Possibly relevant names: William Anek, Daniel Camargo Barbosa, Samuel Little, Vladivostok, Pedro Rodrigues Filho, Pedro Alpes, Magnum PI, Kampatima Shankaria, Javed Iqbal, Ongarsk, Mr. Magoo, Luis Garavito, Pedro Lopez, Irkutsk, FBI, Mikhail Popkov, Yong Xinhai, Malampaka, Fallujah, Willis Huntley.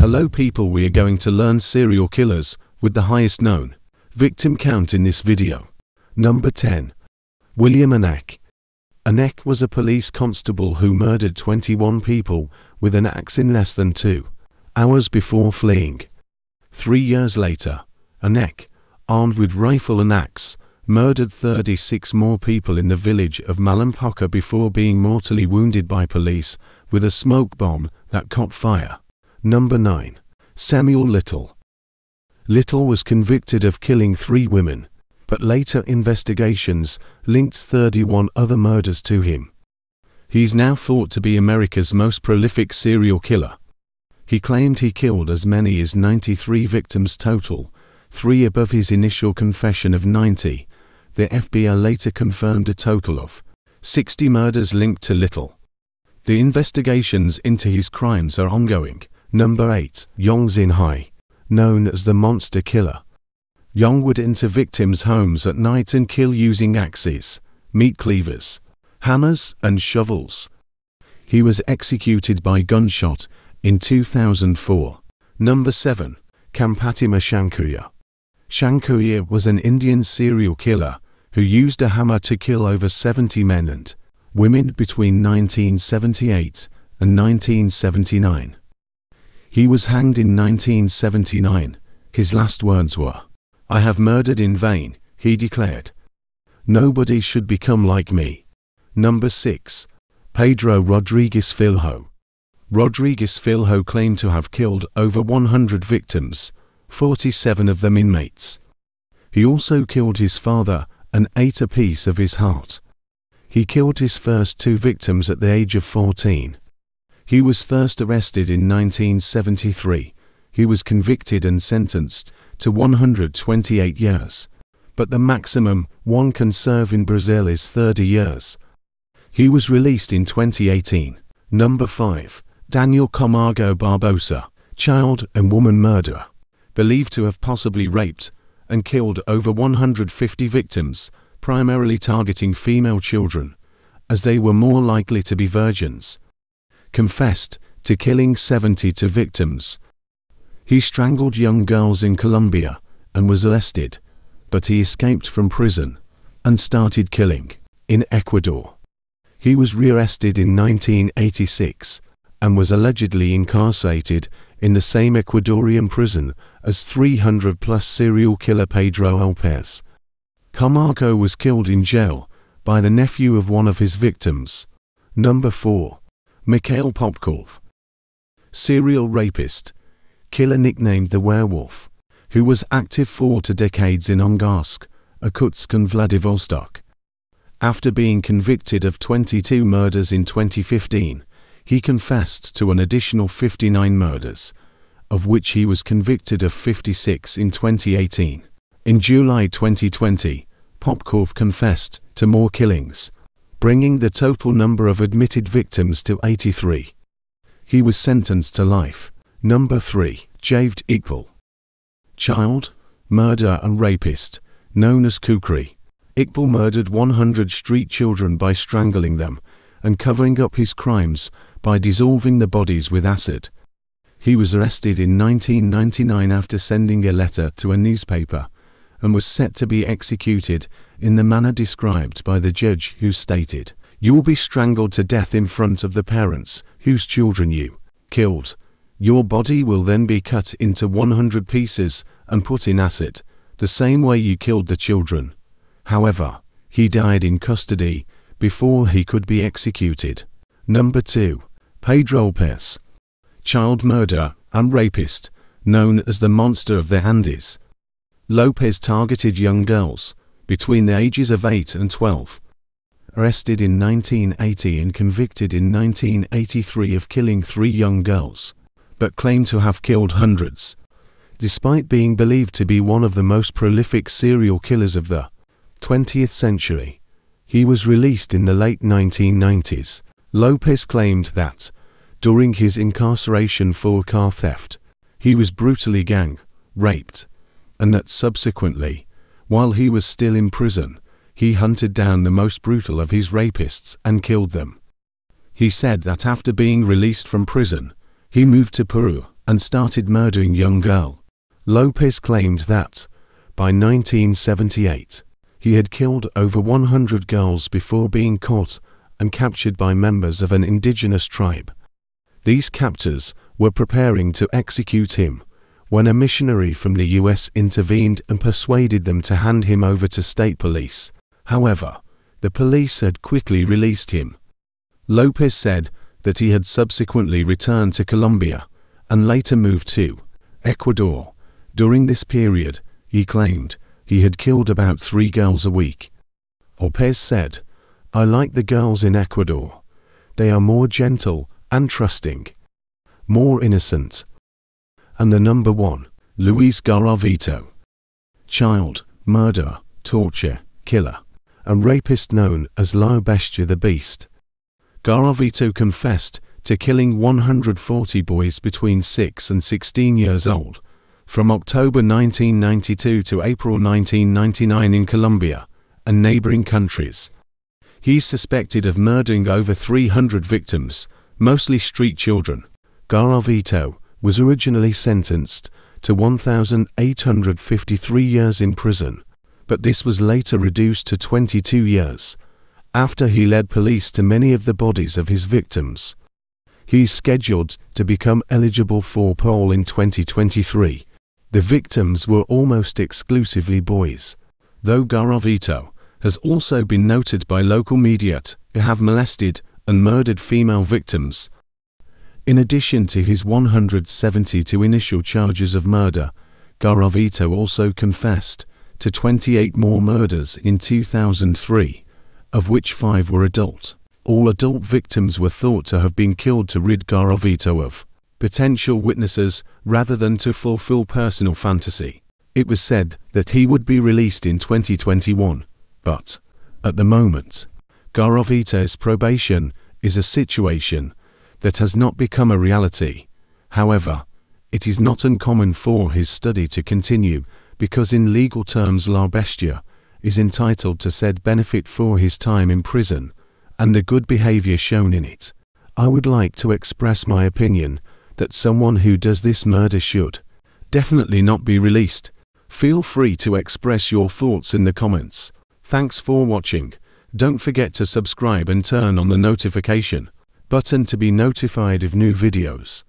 Hello people, we are going to learn serial killers with the highest known victim count in this video. Number 10. William Anek. Anek was a police constable who murdered 21 people with an axe in less than 2 hours before fleeing. 3 years later, Anek, armed with rifle and axe, murdered 36 more people in the village of Malampaka before being mortally wounded by police with a smoke bomb that caught fire. Number 9. Samuel Little. Little was convicted of killing 3 women, but later investigations linked 31 other murders to him. He's now thought to be America's most prolific serial killer. He claimed he killed as many as 93 victims total, 3 above his initial confession of 90. The FBI later confirmed a total of 60 murders linked to Little. The investigations into his crimes are ongoing. Number 8. Yong Xinhai, known as the Monster Killer. Yong would enter victims' homes at night and kill using axes, meat cleavers, hammers, and shovels. He was executed by gunshot in 2004. Number 7. Kampatima Shankaria. Shankaria was an Indian serial killer who used a hammer to kill over 70 men and women between 1978 and 1979. He was hanged in 1979. His last words were, "I have murdered in vain," he declared. "Nobody should become like me." Number 6. Pedro Rodrigues Filho. Rodrigues Filho claimed to have killed over 100 victims, 47 of them inmates. He also killed his father and ate a piece of his heart. He killed his first 2 victims at the age of 14. He was first arrested in 1973. He was convicted and sentenced to 128 years, but the maximum one can serve in Brazil is 30 years. He was released in 2018. Number 5. Daniel Camargo Barbosa, child and woman murderer, believed to have possibly raped and killed over 150 victims, primarily targeting female children, as they were more likely to be virgins. Confessed to killing 72 victims. He strangled young girls in Colombia and was arrested, but he escaped from prison and started killing in Ecuador. He was rearrested in 1986 and was allegedly incarcerated in the same Ecuadorian prison as 300-plus serial killer Pedro Alpes. Camargo was killed in jail by the nephew of one of his victims. Number 4. Mikhail Popkov. Serial rapist. Killer nicknamed the Werewolf, who was active for 2 decades in Ongarsk, Irkutsk and Vladivostok. After being convicted of 22 murders in 2015, he confessed to an additional 59 murders, of which he was convicted of 56 in 2018. In July 2020, Popkov confessed to more killings, bringing the total number of admitted victims to 83. He was sentenced to life. Number 3. Javed Iqbal. Child, murderer and rapist, known as Kukri. Iqbal murdered 100 street children by strangling them and covering up his crimes by dissolving the bodies with acid. He was arrested in 1999 after sending a letter to a newspaper and was set to be executed in the manner described by the judge, who stated, "You'll be strangled to death in front of the parents whose children you killed. Your body will then be cut into 100 pieces and put in acid, the same way you killed the children." However, he died in custody before he could be executed. Number 2. Pedro Alpes. Child murderer and rapist, known as the Monster of the Andes. Lopez targeted young girls between the ages of 8 and 12. Arrested in 1980 and convicted in 1983 of killing 3 young girls, but claimed to have killed hundreds. Despite being believed to be one of the most prolific serial killers of the 20th century, he was released in the late 1990s. Lopez claimed that, during his incarceration for car theft, he was brutally gang-raped, and that subsequently, while he was still in prison, he hunted down the most brutal of his rapists and killed them. He said that after being released from prison, he moved to Peru and started murdering young girl. Lopez claimed that, by 1978, he had killed over 100 girls before being caught and captured by members of an indigenous tribe. These captors were preparing to execute him when a missionary from the US intervened and persuaded them to hand him over to state police. However, the police had quickly released him. Lopez said that he had subsequently returned to Colombia and later moved to Ecuador. During this period, he claimed he had killed about 3 girls a week. Alpes said, "I like the girls in Ecuador. They are more gentle and trusting, more innocent." And the number one, Luis Garavito, child murderer, torture, killer, and rapist known as La Bestia the Beast. Garavito confessed to killing 140 boys between 6 and 16 years old from October 1992 to April 1999 in Colombia and neighboring countries. He's suspected of murdering over 300 victims, mostly street children. Garavito was originally sentenced to 1,853 years in prison, but this was later reduced to 22 years, after he led police to many of the bodies of his victims. He's scheduled to become eligible for parole in 2023. The victims were almost exclusively boys, though Garavito has also been noted by local media to have molested and murdered female victims. In addition to his 172 initial charges of murder, Garavito also confessed to 28 more murders in 2003, of which 5 were adult. All adult victims were thought to have been killed to rid Garavito of potential witnesses rather than to fulfill personal fantasy. It was said that he would be released in 2021, but at the moment, Garavito's probation is a situation that has not become a reality. However, it is not uncommon for his study to continue, because in legal terms La Bestia is entitled to said benefit for his time in prison and the good behavior shown in it. I would like to express my opinion that someone who does this murder should definitely not be released. Feel free to express your thoughts in the comments. Thanks for watching. Don't forget to subscribe and turn on the notification button to be notified of new videos.